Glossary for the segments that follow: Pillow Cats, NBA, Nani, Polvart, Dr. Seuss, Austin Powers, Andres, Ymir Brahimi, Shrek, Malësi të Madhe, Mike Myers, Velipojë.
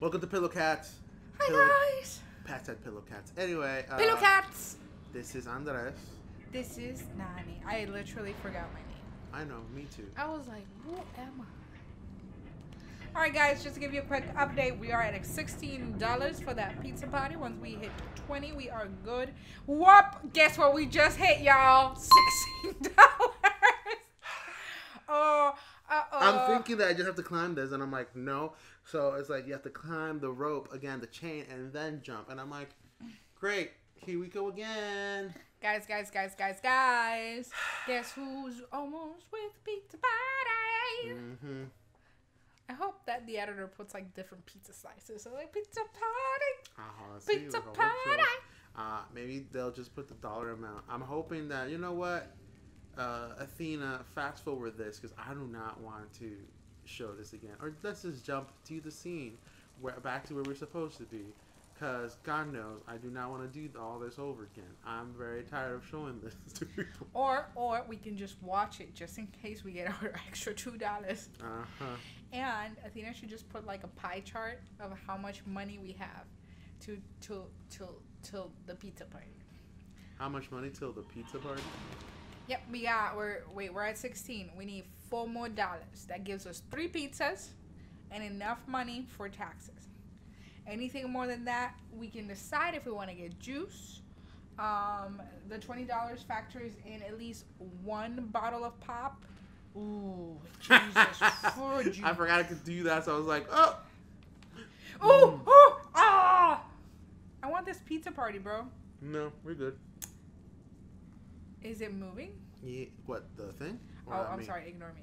Welcome to Pillow Cats. Hi guys. Pat said Pillow Cats. Anyway. Pillow Cats. This is Andres. This is Nani. I literally forgot my name. I know, me too. I was like, who am I? All right, guys, just to give you a quick update, we are at $16 for that pizza party. Once we hit 20, we are good. Whoop! Guess what we just hit, y'all? $16. Oh, I'm thinking that I just have to climb this, and I'm like, no. So it's like you have to climb the rope again, the chain, and then jump. And I'm like, great, here we go again. Guys. Guess who's almost with pizza party? Mm-hmm. I hope that the editor puts like different pizza slices. So like pizza party. Pizza party. Maybe they'll just put the dollar amount. I'm hoping that, you know what? Athena, fast forward this because I do not want to show this again. Or let's just jump to the scene, where back to where we're supposed to be, because God knows I do not want to do all this over again. I'm very tired of showing this to people. Or we can just watch it just in case we get our extra $2. And Athena should just put like a pie chart of how much money we have till the pizza party. How much money till the pizza party? Yep, we're at 16. We need $4 more. That gives us 3 pizzas and enough money for taxes. Anything more than that, we can decide if we want to get juice. The $20 factors in at least 1 bottle of pop. Ooh, Jesus. For juice. I forgot I could do that, so I was like, oh. Ooh, ooh, ah. I want this pizza party, bro. No, we're good. Is it moving? Yeah. What, the thing? Or oh, I'm sorry. Ignore me.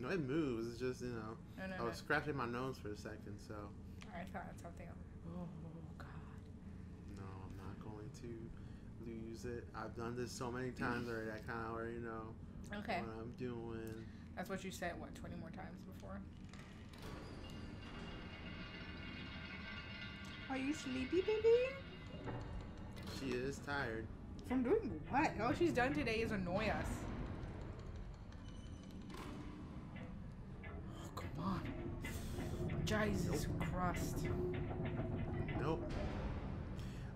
No, it moves. It's just, you know. No, I was scratching my nose for a second, so. I thought it's something else. Oh, God. No, I'm not going to lose it. I've done this so many times already. I kind of already know what I'm doing. That's what you said, what, 20 more times before? Are you sleepy, baby? She is tired. I'm doing what? All she's done today is annoy us. Oh, come on. Jesus Christ. Nope.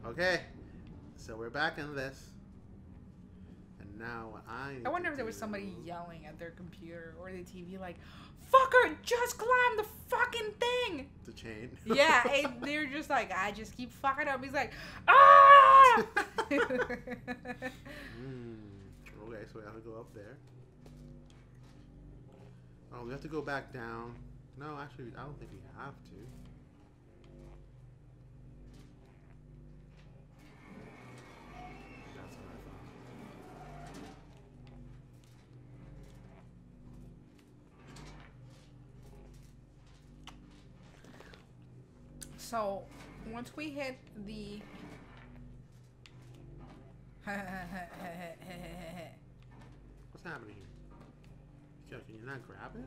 Okay. So we're back in this. And now what I wonder if there was somebody yelling at their computer or the TV like, fucker, just climb the fucking thing. The chain. Yeah, and they're just like, I just keep fucking up. He's like, ah! Okay, so we have to go up there. Oh, we have to go back down. No, actually, I don't think we have to. That's what I thought. So, once we hit the what's happening here? Can you not grab it?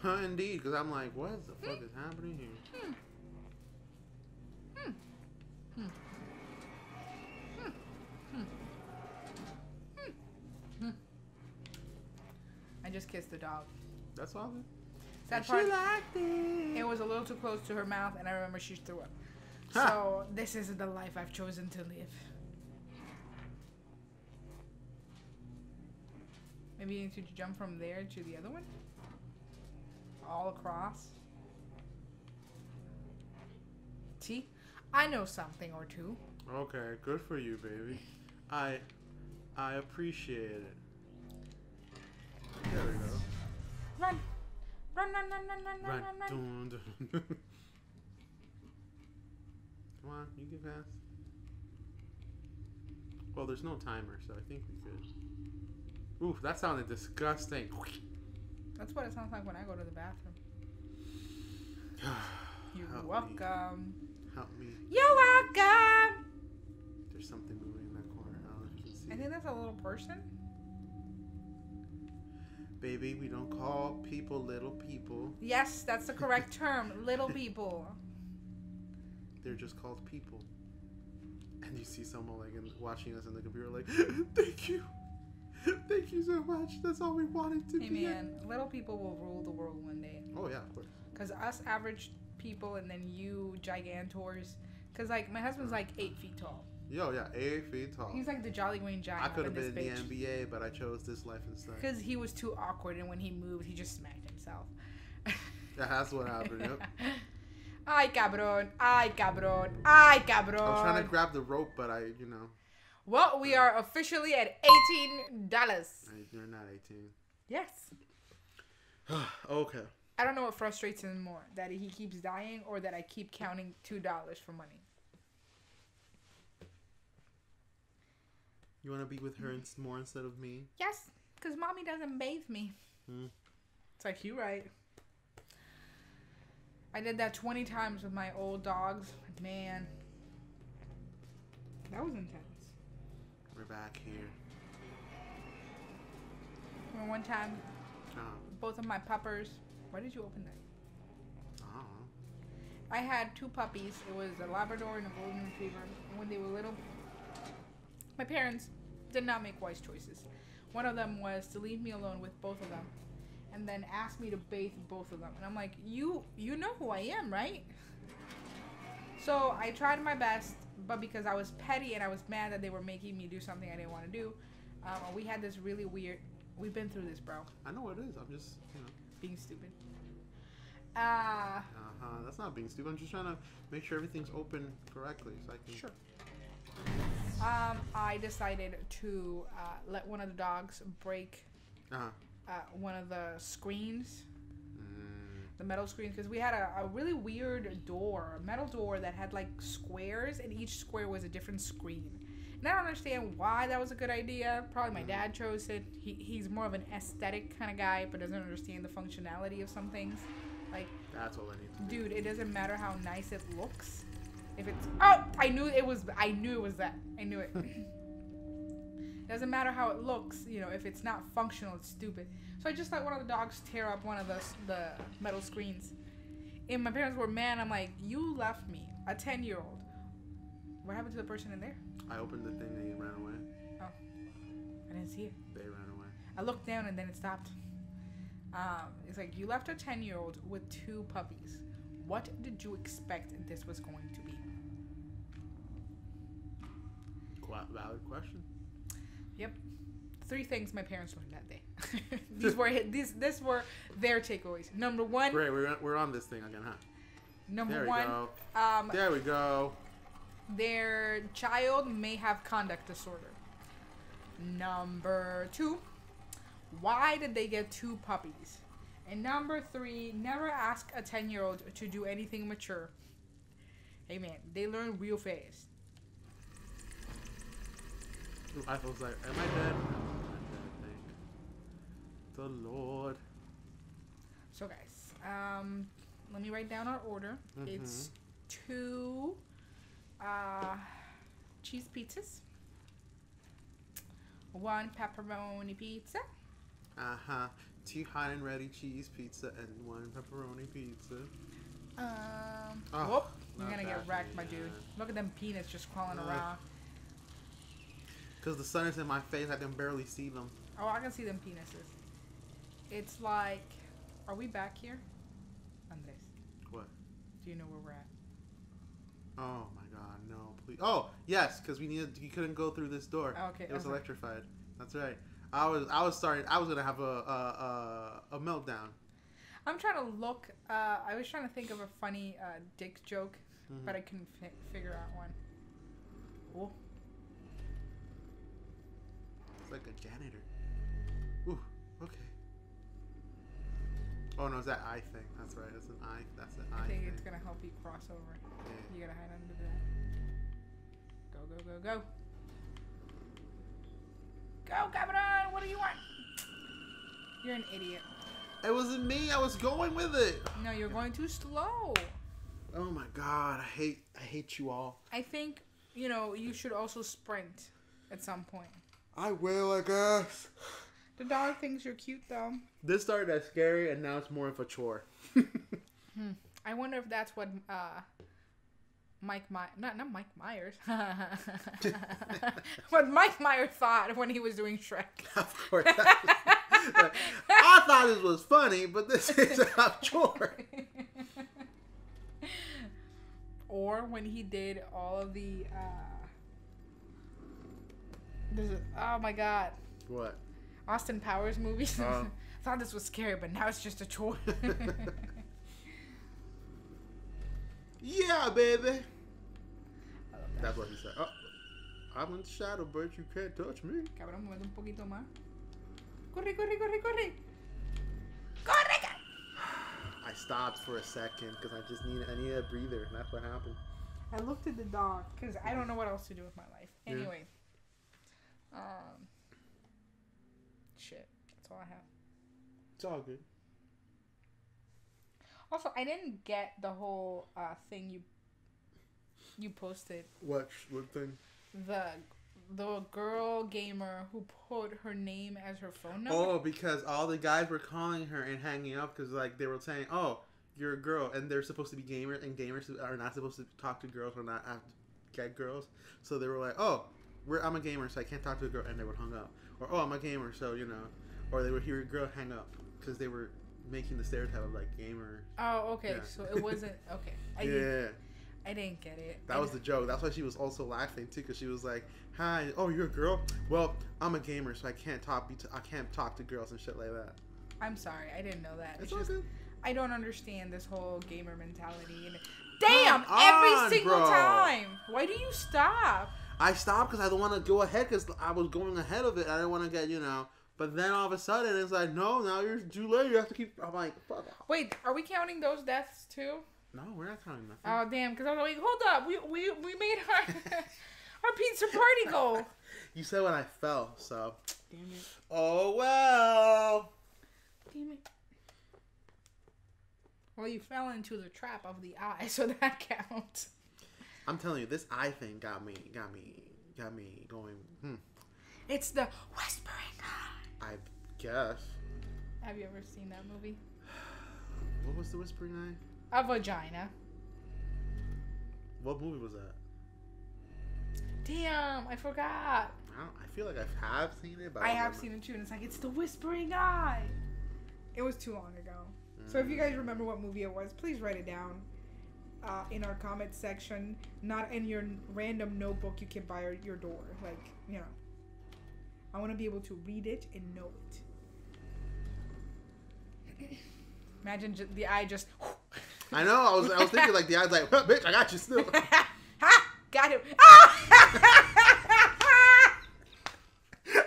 Huh, indeed, because I'm like, what the fuck is happening here? Kissed the dog. That's all. That part, she liked it. It was a little too close to her mouth, and I remember she threw up. Huh. So this isn't the life I've chosen to live. Maybe you need to jump from there to the other one. All across. See, I know something or two. Okay, good for you, baby. I appreciate it. There we go. Run! Run. Dun, dun. Come on, you can pass. Well, there's no timer, so I think we could. Oof, that sounded disgusting. That's what it sounds like when I go to the bathroom. You're welcome. There's something moving in that corner. I don't know if you can see. I think that's a little person. Baby, we don't call people little people. Yes, that's the correct term. Little people. they're just called people. And you see someone like watching us in the computer, like, thank you. Thank you so much. That's all we wanted to be. Hey, man, little people will rule the world one day. Oh, yeah, of course. Because us average people and then you gigantors. Because, like, my husband's, like, 8 feet tall. Yo, yeah, 8 feet tall. He's like the Jolly Green Giant. I could have been in the NBA, but I chose this life instead. Because he was too awkward, and when he moved, he just smacked himself. That's what happened, yep. Ay, cabron. Ay, cabron. Ay, cabron. I was trying to grab the rope, but I, you know. Well, we are officially at $18. You're not 18. Yes. Okay. I don't know what frustrates him more, that he keeps dying or that I keep counting $2 for money. You want to be with her more instead of me? Yes, because mommy doesn't bathe me. Mm. It's like, you right. I did that 20 times with my old dogs. Man. That was intense. We're back here. And one time, both of my puppers... Why did you open that? I don't know. I had two puppies. It was a Labrador and a Golden Retriever. And when they were little... My parents did not make wise choices. One of them was to leave me alone with both of them and then ask me to bathe both of them. And I'm like, you know who I am, right? So I tried my best, but because I was petty and I was mad that they were making me do something I didn't want to do, we had this really weird... We've been through this, bro. I know what it is. I'm just, you know... Being stupid. That's not being stupid. I'm just trying to make sure everything's open correctly so I can... Sure. I decided to let one of the dogs break one of the screens, the metal screens, because we had a really weird door, a metal door that had like squares, and each square was a different screen. And I don't understand why that was a good idea. Probably my dad chose it. He's more of an aesthetic kind of guy, but doesn't understand the functionality of some things. Like, that's all I need to do. Dude, it doesn't matter how nice it looks. If it's... Oh! I knew it was that. Doesn't matter how it looks, you know, if it's not functional, it's stupid. So I just let one of the dogs tear up one of the metal screens. And my parents were mad. I'm like, you left me, a 10-year-old. What happened to the person in there? I opened the thing and it ran away. Oh. I didn't see it. They ran away. I looked down and then it stopped. It's like, you left a 10-year-old with two puppies. What did you expect this was going to be? Valid question. Yep. Three things my parents learned that day. These were their takeaways. Number one. Great, we're on this thing again, huh? Number one. There we go. Their child may have conduct disorder. Number two. Why did they get two puppies? And number three, never ask a 10-year-old to do anything mature. Hey, man, they learn real fast. I was like, am I dead? Thank the Lord. So, guys, let me write down our order. It's 2 cheese pizzas, 1 pepperoni pizza. Two hot and ready cheese pizza and 1 pepperoni pizza. Oh, you're gonna get wrecked, my dude. Look at them peanuts just crawling around. Because the sun is in my face, I can barely see them. Oh, I can see them penises. It's like, are we back here? Andres. What? Do you know where we're at? Oh my God, no, please. Oh, yes, because you couldn't go through this door. Oh, okay. It was electrified. That's right. I was sorry. I was gonna have a meltdown. I'm trying to look. I was trying to think of a funny dick joke, but I couldn't figure out one. Oh. It's like a janitor. Ooh. Okay. Oh no, it's that eye thing. That's right. It's an eye. That's an eye. I think it's gonna help you cross over. Yeah. You gotta hide under that. Go go go go. Go, cabron! What do you want? You're an idiot. It wasn't me. I was going with it. No, you're going too slow. Oh my God, I hate you all. I think you know you should also sprint at some point. I will, I guess. The dog thinks you're cute, though. This started as scary, and now it's more of a chore. I wonder if that's what not Mike Myers, what Mike Myers thought when he was doing Shrek. Of course. I thought this was funny, but this is a chore. Or when he did all of the, oh my god. What? Austin Powers movies. I thought this was scary, but now it's just a chore. Yeah, baby. That's what he said. Oh, I'm in the shadow, but you can't touch me. Cabrón, muévete un poquito más. Corre, corre, corre, corre. Corre, corre. I stopped for a second because I just need a breather, and that's what happened. I looked at the dog because I don't know what else to do with my life. Anyway. Yeah. Shit. That's all I have. It's all good. Also, I didn't get the whole thing you posted. What thing? The girl gamer who put her name as her phone number. Oh, because all the guys were calling her and hanging up because like they were saying, "Oh, you're a girl," and they're supposed to be gamers, and gamers are not supposed to talk to girls or not get girls. So they were like, "Oh, I'm a gamer, so I can't talk to a girl," and they would hung up. Or, "Oh, I'm a gamer, so you know," or they would hear a girl hang up because they were making the stereotype of like gamer. Oh, okay. Yeah. So it wasn't okay. I didn't get it. That was the joke. That's why she was also laughing too, because she was like, "Hi, oh, you're a girl. Well, I'm a gamer, so I can't talk to girls and shit like that." I'm sorry, I didn't know that. It's all good. I don't understand this whole gamer mentality. And damn, every single time. Why do you stop? I stopped because I don't want to go ahead because I was going ahead of it. I didn't want to get But then all of a sudden, it's like, no, now you're too late. You have to keep... I'm like, fuck off. Wait, are we counting those deaths, too? No, we're not counting nothing. Oh, damn, because I was like, hold up. We made our pizza party goal. You said when I fell, so... Damn it. Oh, well. Damn it. Well, you fell into the trap of the eye, so that counts. I'm telling you, this eye thing got me going, It's the whispering eye. I guess. Have you ever seen that movie? What was the whispering eye? A vagina. What movie was that? Damn, I forgot. I feel like I have seen it, but I have seen it too, and it's like it's the whispering eye. It was too long ago. So if you guys remember what movie it was, please write it down in our comment section, not in your random notebook you can buy at your door. Like, I want to be able to read it and know it. Imagine the eye just... I know. I was thinking like the eye's like, well, bitch, I got you still. Ha! Got him. Ah!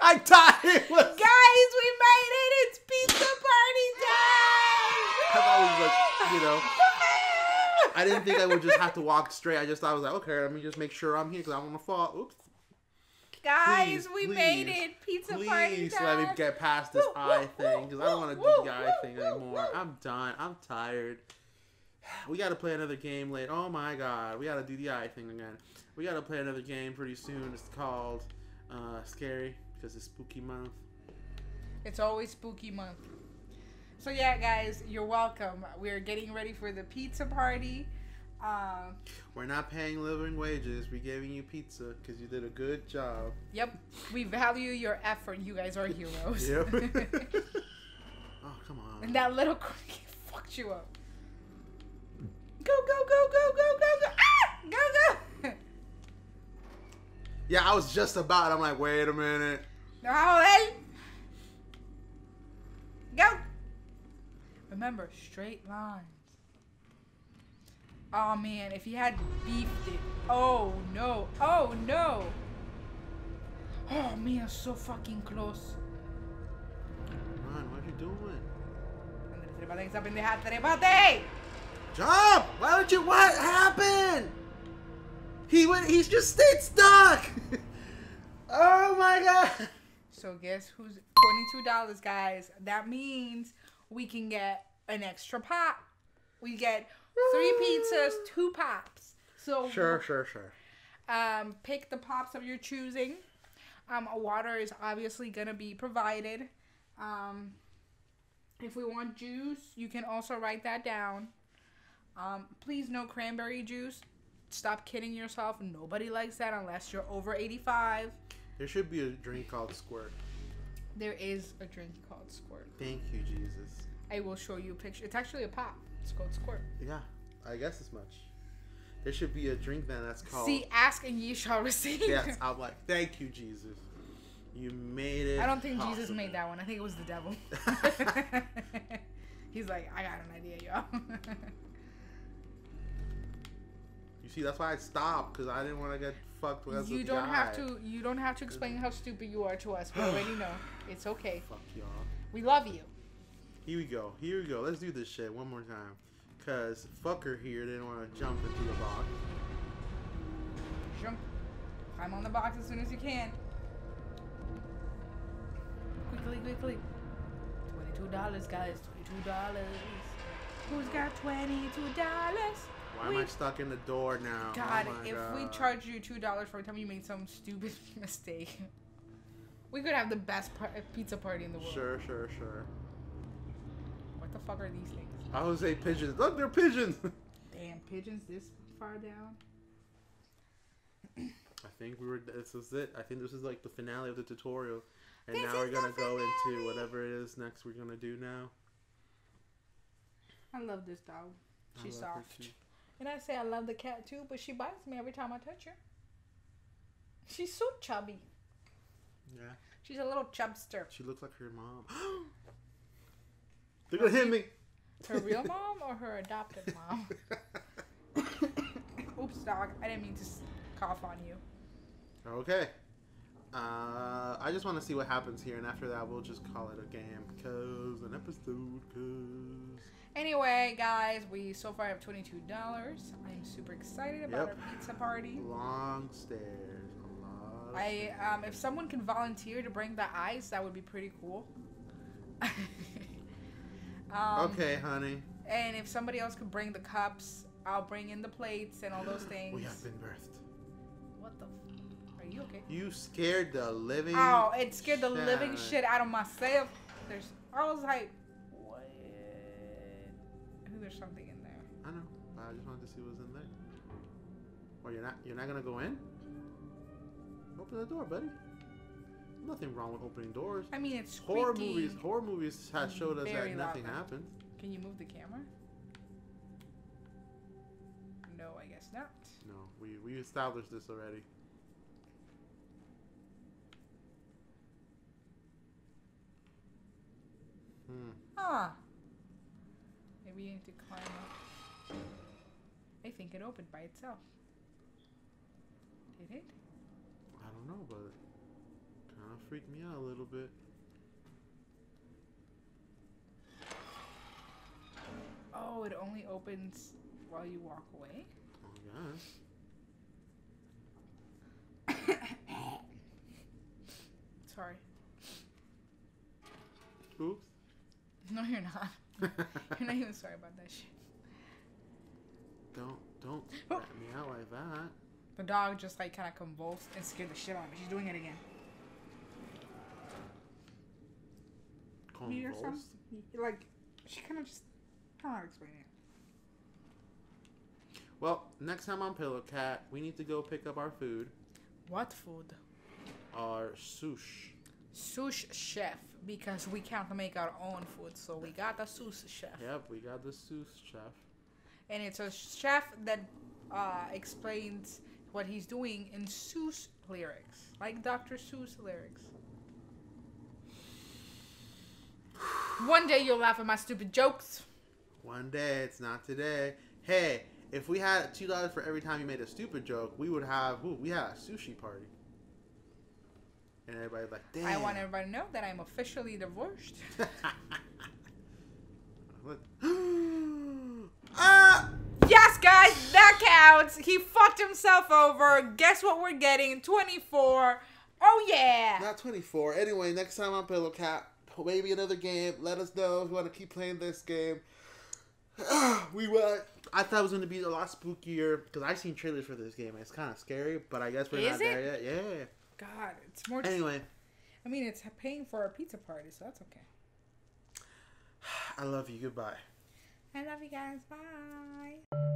I thought it was... Guys, we made it. It's pizza party time. I was like, I didn't think I would just have to walk straight. I just thought I was like, okay, let me just make sure I'm here because I don't want to fall. Oops. Guys, please, made it. Pizza party. Please let me get past this eye thing because I don't want to do the eye thing anymore. I'm done. I'm tired. We got to play another game later. Oh my god. We got to do the eye thing again. We got to play another game pretty soon. It's called Scary because it's spooky month. It's always spooky month. So yeah, guys, you're welcome. We're getting ready for the pizza party. We're not paying living wages. We're giving you pizza because you did a good job. Yep. We value your effort. You guys are heroes. Yep. Oh, come on. And that little cricket fucked you up. Go, go, go, go, go, go, go. Ah! Go, go. Yeah, I was just about. I'm like, wait a minute. No, go. Remember, straight line. Oh man, if he had beefed it. Oh no. Oh no. Oh man, so fucking close. Ron, what are you doing? Jump! Why don't you? What happened? He just stayed stuck! Oh my god! So guess who's $22, guys? That means we can get an extra pot. We get 3 pizzas, 2 pops. So sure. Pick the pops of your choosing. Water is obviously gonna be provided. If we want juice, you can also write that down. Please no cranberry juice. stop kidding yourself. Nobody likes that unless you're over 85. There should be a drink called Squirt. There is a drink called Squirt. Thank you, Jesus. I will show you a picture. It's actually a pop. It's called Squirt. Yeah, I guess as much. There should be a drink then that's called... See, ask and ye shall receive. Yes, I'm like, thank you, Jesus. You made it. I don't think possible. Jesus made that one. I think it was the devil. He's like, I got an idea, y'all. You see, that's why I stopped, because I didn't want to get fucked with. You don't have to. You don't have to explain how stupid you are to us. We already know. It's okay. Fuck y'all. We love you. Here we go. Here we go. Let's do this shit one more time. Because fucker here didn't want to jump into the box. Jump. Climb on the box as soon as you can. Quickly, quickly. $22, guys. $22. Who's got $22? Why am I stuck in the door now? God, oh if God. We charge you $2 for every time you made some stupid mistake, we could have the best pizza party in the world. Sure, sure, sure. What the fuck are these things? I would say pigeons. Look, they're pigeons. Damn, pigeons this far down. I think we were. This is it. I think this is like the finale of the tutorial. And this now we're going to go into whatever it is next we're going to do now. I love this dog. She's soft. And I say I love the cat too, but she bites me every time I touch her. She's so chubby. Yeah. She's a little chubster. She looks like her mom. They're going to hit me. Her real mom or her adopted mom? Oops, dog. I didn't mean to cough on you. Okay. I just want to see what happens here, and after that, we'll just call it a game, because an episode, because... Anyway, guys, we so far have $22. I'm super excited about our pizza party. Long stairs. A lot if someone can volunteer to bring the ice, that would be pretty cool. Okay, honey. And if somebody else could bring the cups, I'll bring in the plates and all those things. We have been birthed. What the fuck? You okay? You scared the living. Oh, it scared the living shit out of myself. There's, I was like, what? I think there's something in there. I know. I just wanted to see what's in there. Well, you're not gonna go in. Open the door, buddy. Nothing wrong with opening doors. I mean, it's squeaky. Horror movies have showed us that nothing happens. Can you move the camera? No, I guess not. No, we established this already. Ah, maybe you need to climb up. I think it opened by itself. Did it? I don't know, but it kind of freaked me out a little bit. Oh, it only opens while you walk away? Oh, yes. Sorry. Oops. No, you're not. You're not even sorry about that shit. Don't let me out like that. The dog just like kind of convulsed and scared the shit out of me. She's doing it again. Convulsed? Like, she kind of just, I don't know how to explain it. Well, next time on Pillow Cat, we need to go pick up our food. What food? Our sushi. Seuss chef, because we can't make our own food, so we got the Seuss chef. Yep, we got the Seuss chef. And it's a chef that explains what he's doing in Seuss lyrics, like Dr. Seuss lyrics. One day you'll laugh at my stupid jokes. One day, it's not today. Hey, if we had $2 for every time you made a stupid joke, we would have, ooh, we had a sushi party. And everybody's like, damn. I want everybody to know that I'm officially divorced. Yes, guys, that counts. He fucked himself over. Guess what we're getting? 24. Oh, yeah. Not 24. Anyway, next time on Pillow Cat, maybe another game. Let us know if you want to keep playing this game. We were. I thought it was going to be a lot spookier because I've seen trailers for this game. It's kind of scary, but I guess we're not there yet. Yeah. God, it's more... Anyway. I mean, it's paying for our pizza party, so that's okay. I love you. Goodbye. I love you guys. Bye.